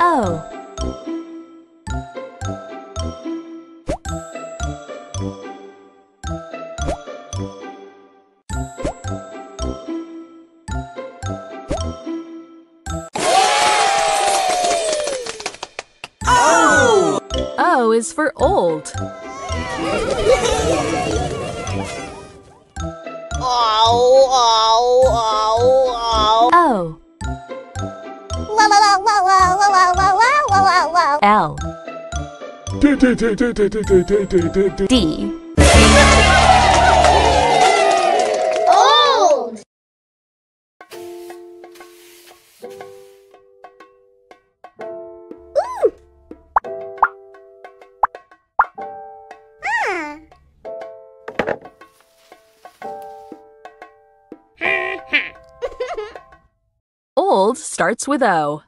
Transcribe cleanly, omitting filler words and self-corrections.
O. O. O is for old. O. L. D. Old. Ooh. Ah. Old starts with O.